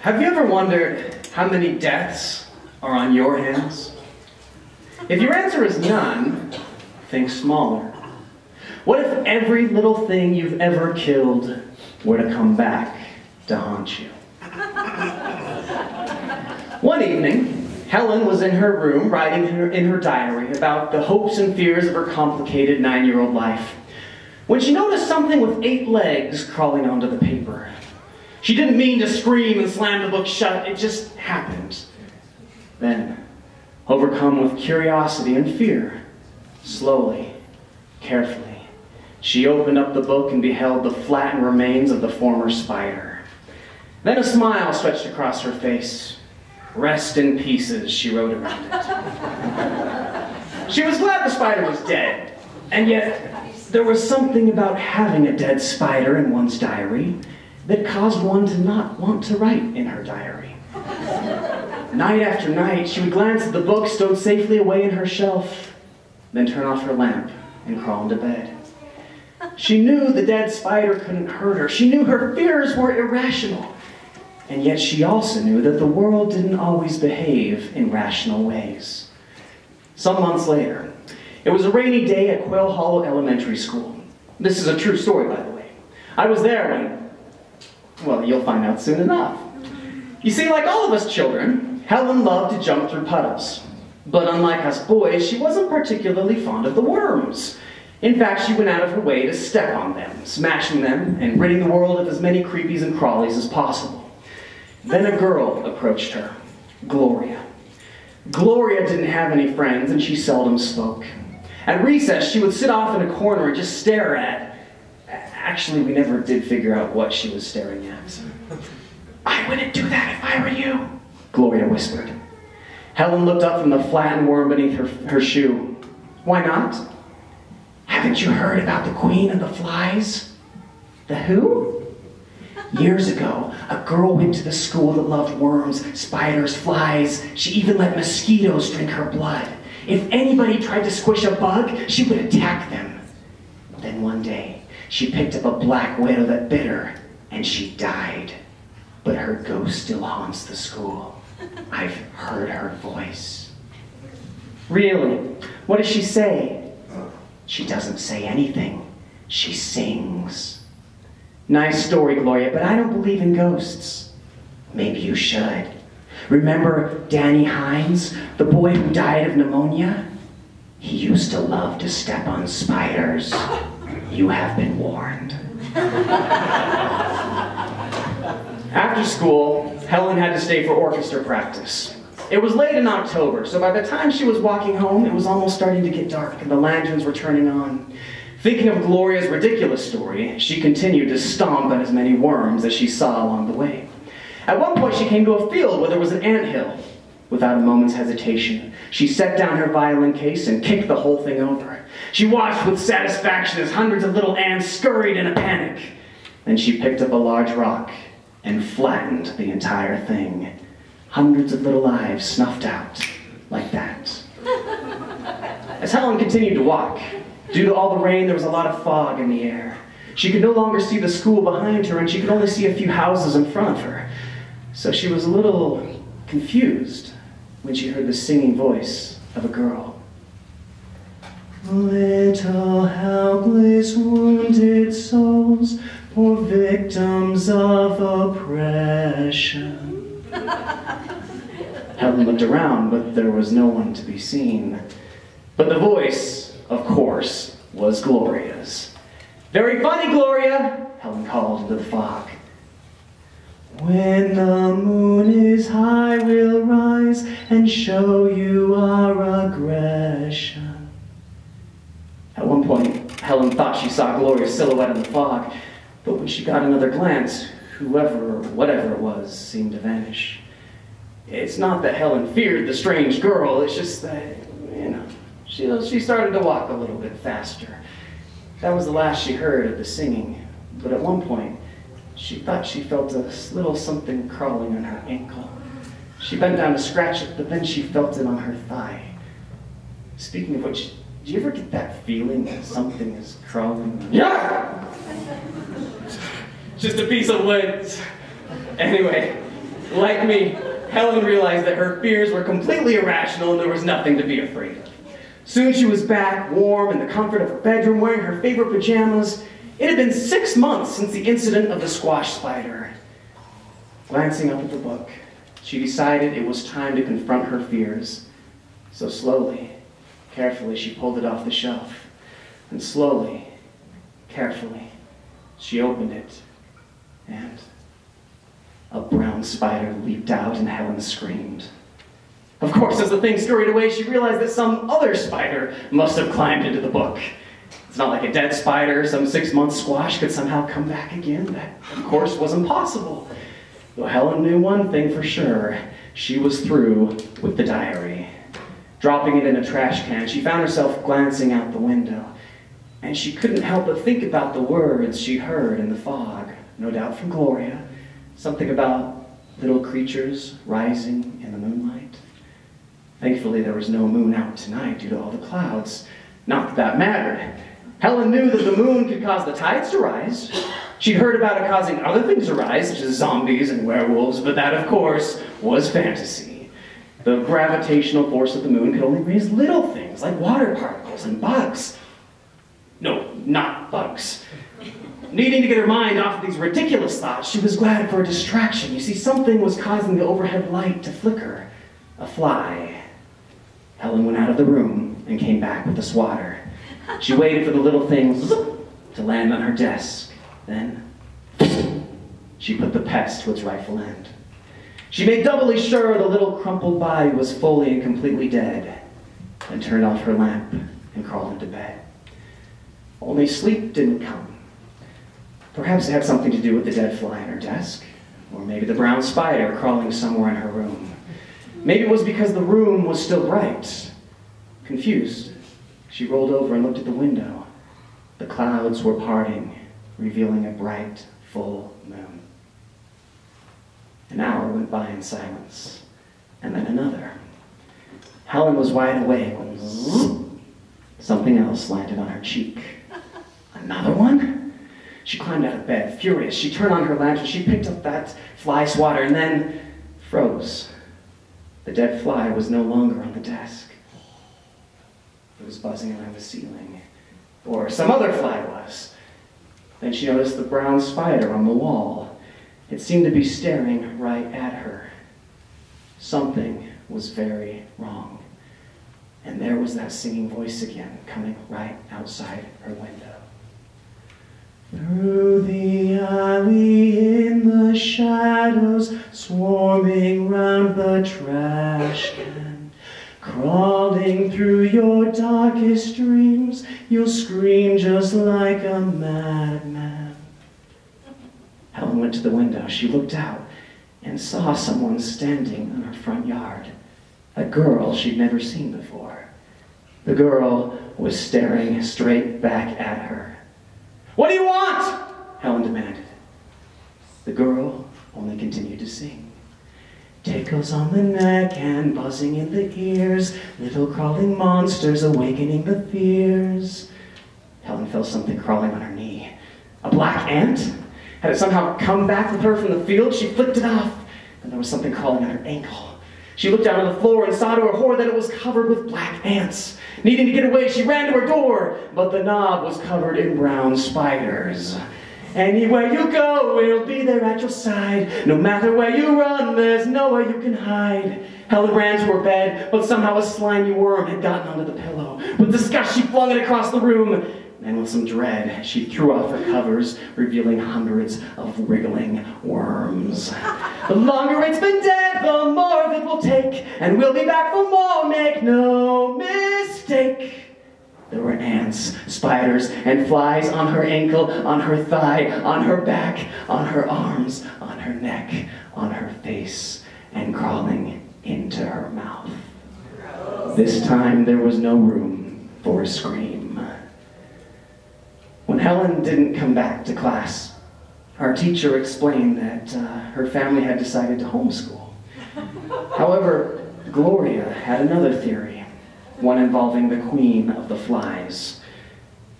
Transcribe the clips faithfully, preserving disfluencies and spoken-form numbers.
Have you ever wondered how many deaths are on your hands? If your answer is none, think smaller. What if every little thing you've ever killed were to come back to haunt you? One evening, Helen was in her room writing in her, in her diary about the hopes and fears of her complicated nine-year-old life, when she noticed something with eight legs crawling onto the paper. She didn't mean to scream and slam the book shut, it just happened. Then, overcome with curiosity and fear, slowly, carefully, she opened up the book and beheld the flattened remains of the former spider. Then a smile stretched across her face. Rest in pieces, she wrote around it. She was glad the spider was dead, and yet there was something about having a dead spider in one's diary that caused one to not want to write in her diary. Night after night, she would glance at the book stowed safely away in her shelf, then turn off her lamp and crawl into bed. She knew the dead spider couldn't hurt her. She knew her fears were irrational. And yet she also knew that the world didn't always behave in rational ways. Some months later, it was a rainy day at Quail Hollow Elementary School. This is a true story, by the way. I was there when, well, you'll find out soon enough. You see, like all of us children, Helen loved to jump through puddles. But unlike us boys, she wasn't particularly fond of the worms. In fact, she went out of her way to step on them, smashing them and ridding the world of as many creepies and crawlies as possible. Then a girl approached her, Gloria. Gloria didn't have any friends and she seldom spoke. At recess, she would sit off in a corner and just stare at... Actually, we never did figure out what she was staring at. "I wouldn't do that if I were you," Gloria whispered. Helen looked up from the flattened worm beneath her, her shoe. "Why not? Haven't you heard about the Queen of the Flies?" "The who?" "Years ago, a girl went to the school that loved worms, spiders, flies. She even let mosquitoes drink her blood. If anybody tried to squish a bug, she would attack them. Then one day, she picked up a black widow that bit her, and she died. But her ghost still haunts the school. I've heard her voice." "Really? What does she say?" "She doesn't say anything. She sings." "Nice story, Gloria, but I don't believe in ghosts." "Maybe you should. Remember Danny Hines, the boy who died of pneumonia? He used to love to step on spiders. You have been warned." After school, Helen had to stay for orchestra practice. It was late in October, so by the time she was walking home, it was almost starting to get dark and the lanterns were turning on. Thinking of Gloria's ridiculous story, she continued to stomp at as many worms as she saw along the way. At one point, she came to a field where there was an anthill. Without a moment's hesitation, she set down her violin case and kicked the whole thing over. She watched with satisfaction as hundreds of little ants scurried in a panic. Then she picked up a large rock and flattened the entire thing. Hundreds of little lives snuffed out like that. As Helen continued to walk, due to all the rain, there was a lot of fog in the air. She could no longer see the school behind her, and she could only see a few houses in front of her. So she was a little confused when she heard the singing voice of a girl. "Little helpless wounded souls, poor victims of oppression." Helen looked around, but there was no one to be seen. But the voice, of course, was Gloria's. "Very funny, Gloria," Helen called into the fog. "When the moon is high, we'll rise and show you our aggression." At one point, Helen thought she saw Gloria's silhouette in the fog, but when she got another glance, whoever or whatever it was seemed to vanish. It's not that Helen feared the strange girl, it's just that, you know, she, she started to walk a little bit faster. That was the last she heard of the singing, but at one point, she thought she felt a little something crawling on her ankle. She bent down to scratch it, but then she felt it on her thigh. Speaking of which, do you ever get that feeling that something is crawling on your... Yeah! just a piece of wood. Anyway, like me, Helen realized that her fears were completely irrational and there was nothing to be afraid of. Soon she was back, warm, in the comfort of her bedroom, wearing her favorite pajamas. It had been six months since the incident of the squash spider. Glancing up at the book, she decided it was time to confront her fears. So slowly, carefully, she pulled it off the shelf. And slowly, carefully, she opened it. And a brown spider leaped out and Helen screamed. Of course, as the thing scurried away, she realized that some other spider must have climbed into the book. It's not like a dead spider, some six-month squash could somehow come back again. That, of course, was impossible. Though Helen knew one thing for sure. She was through with the diary. Dropping it in a trash can, she found herself glancing out the window. And she couldn't help but think about the words she heard in the fog, no doubt from Gloria. Something about little creatures rising in the moonlight. Thankfully, there was no moon out tonight due to all the clouds. Not that that mattered. Helen knew that the moon could cause the tides to rise. She'd heard about it causing other things to rise, such as zombies and werewolves, but that, of course, was fantasy. The gravitational force of the moon could only raise little things, like water particles and bugs. No, not bugs. Needing to get her mind off of these ridiculous thoughts, she was glad for a distraction. You see, something was causing the overhead light to flicker. A fly. Helen went out of the room and came back with a swatter. She waited for the little thing to land on her desk. Then, she put the pest to its rightful end. She made doubly sure the little crumpled body was fully and completely dead, and turned off her lamp and crawled into bed. Only sleep didn't come. Perhaps it had something to do with the dead fly on her desk, or maybe the brown spider crawling somewhere in her room. Maybe it was because the room was still bright. Confused, she rolled over and looked at the window. The clouds were parting, revealing a bright, full moon. An hour went by in silence, and then another. Helen was wide awake when zzz, something else landed on her cheek. Another one? She climbed out of bed, furious. She turned on her lantern, she picked up that fly swatter, and then froze. The dead fly was no longer on the desk. It was buzzing around the ceiling, or some other fly was. Then she noticed the brown spider on the wall. It seemed to be staring right at her. Something was very wrong. And there was that singing voice again, coming right outside her window. Through the alley in the shadows, swarming round the trash can, crawling through your darkest dreams, you'll scream just like a madman. Helen went to the window. She looked out and saw someone standing in her front yard, a girl she'd never seen before. The girl was staring straight back at her. What do you want? Helen demanded. The girl only continued to sing. Tickles on the neck and buzzing in the ears, little crawling monsters awakening the fears. Helen felt something crawling on her knee. A black ant? Had it somehow come back with her from the field? She flicked it off, and there was something crawling on her ankle. She looked down on the floor and saw to her horror that it was covered with black ants. Needing to get away, she ran to her door, but the knob was covered in brown spiders. Anywhere you go, we'll be there at your side. No matter where you run, there's nowhere you can hide. Helen ran to her bed, but somehow a slimy worm had gotten onto the pillow. With disgust, she flung it across the room. And with some dread, she threw off her covers, revealing hundreds of wriggling worms. The longer it's been dead, the more of it will take. And we'll be back for more, make no mistake. There were ants, spiders, and flies on her ankle, on her thigh, on her back, on her arms, on her neck, on her face, and crawling into her mouth. This time there was no room for a scream. When Helen didn't come back to class, our teacher explained that uh, her family had decided to homeschool. However, Gloria had another theory. One involving the Queen of the Flies.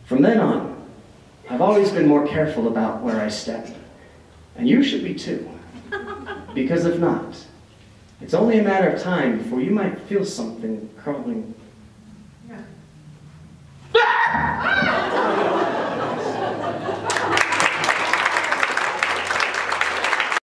From then on, I've always been more careful about where I step. And you should be too. Because if not, it's only a matter of time before you might feel something crawling. Yeah.